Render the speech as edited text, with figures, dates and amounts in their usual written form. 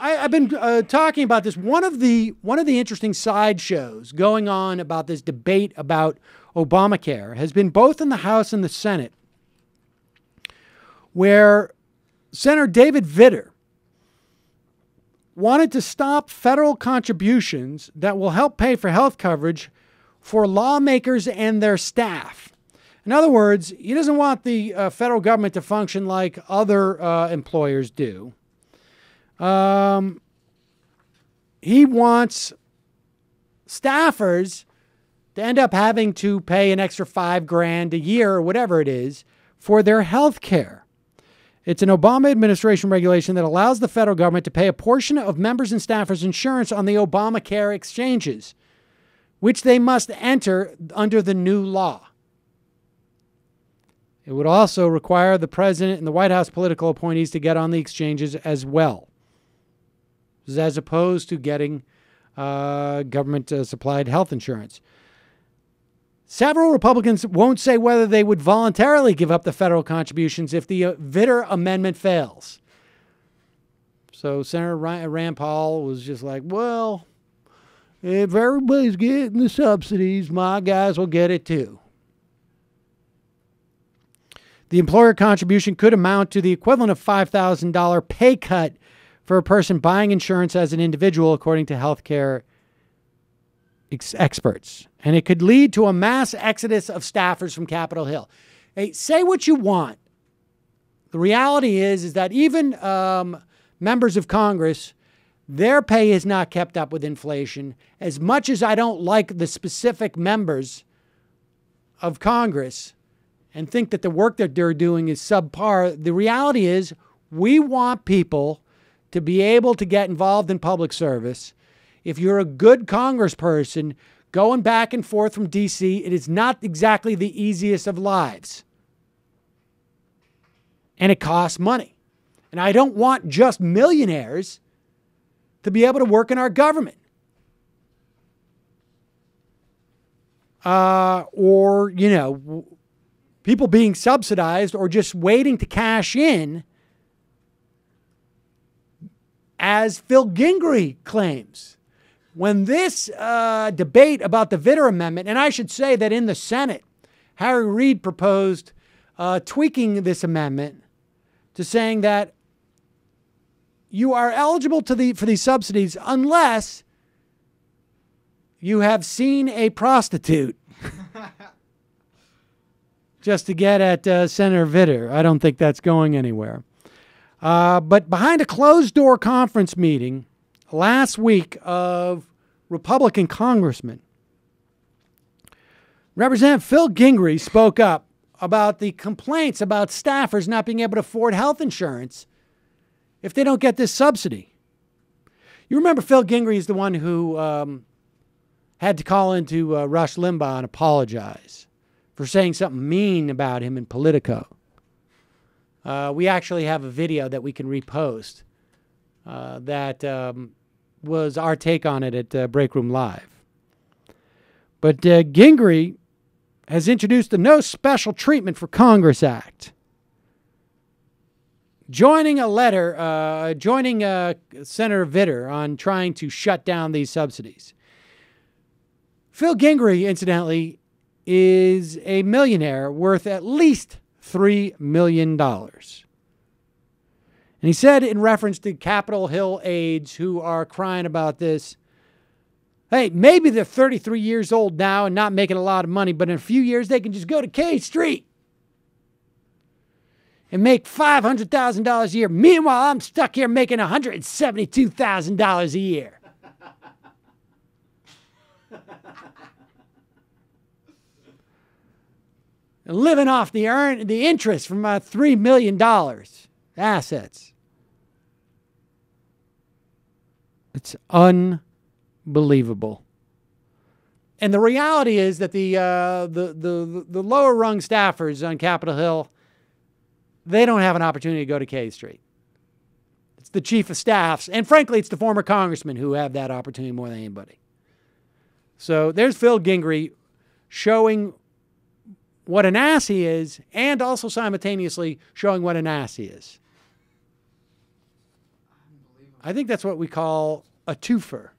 I've been talking about this. One of the interesting side shows going on about this debate about Obamacare has been both in the House and the Senate, where Senator David Vitter wanted to stop federal contributions that will help pay for health coverage for lawmakers and their staff. In other words, he doesn't want the federal government to function like other employers do. He wants staffers to end up having to pay an extra $5 grand a year or whatever it is for their health care. It's an Obama administration regulation that allows the federal government to pay a portion of members and staffers' insurance on the Obamacare exchanges, which they must enter under the new law. It would also require the president and the White House political appointees to get on the exchanges as well, as opposed to getting government-supplied health insurance. Several Republicans won't say whether they would voluntarily give up the federal contributions if the Vitter amendment fails. So Senator Rand Paul was just like, well, if everybody's getting the subsidies, my guys will get it too. The employer contribution could amount to the equivalent of $5,000 pay cut for a person buying insurance as an individual, according to healthcare experts. And it could lead to a mass exodus of staffers from Capitol Hill. Hey, say what you want. The reality is that even members of Congress, their pay is not kept up with inflation. As much as I don't like the specific members of Congress and think that the work that they're doing is subpar, the reality is we want people to be able to get involved in public service. If you're a good congressperson, going back and forth from D.C., it is not exactly the easiest of lives. And it costs money. And I don't want just millionaires to be able to work in our government. Or, you know, people being subsidized or just waiting to cash in, as Phil Gingrey claims. When this debate about the Vitter amendment, and I should say that in the Senate, Harry Reid proposed tweaking this amendment to saying that you are eligible for these subsidies unless you have seen a prostitute. Just to get at Senator Vitter. I don't think that's going anywhere. But behind a closed-door conference meeting last week of Republican congressmen, Representative Phil Gingrey spoke up about the complaints about staffers not being able to afford health insurance if they don't get this subsidy. You remember Phil Gingrey is the one who had to call into Rush Limbaugh and apologize for saying something mean about him in Politico. We actually have a video that we can repost that was our take on it at Breakroom Live. But Gingrey has introduced the No Special Treatment for Congress Act, joining a letter, Senator Vitter on trying to shut down these subsidies. Phil Gingrey, incidentally, is a millionaire worth at least $3 million. And he said in reference to Capitol Hill aides who are crying about this, hey, maybe they're 33 years old now and not making a lot of money, but in a few years they can just go to K Street and make $500,000 a year. Meanwhile, I'm stuck here making $172,000 a year. Living off the interest from my $3 million assets. It's unbelievable. And the reality is that the lower rung staffers on Capitol Hill, they don't have an opportunity to go to K Street. It's the chief of staffs, and frankly, it's the former congressmen who have that opportunity more than anybody. So there's Phil Gingrey showing what an ass he is, and also simultaneously showing what an ass he is. Unbelievable. I think that's what we call a twofer.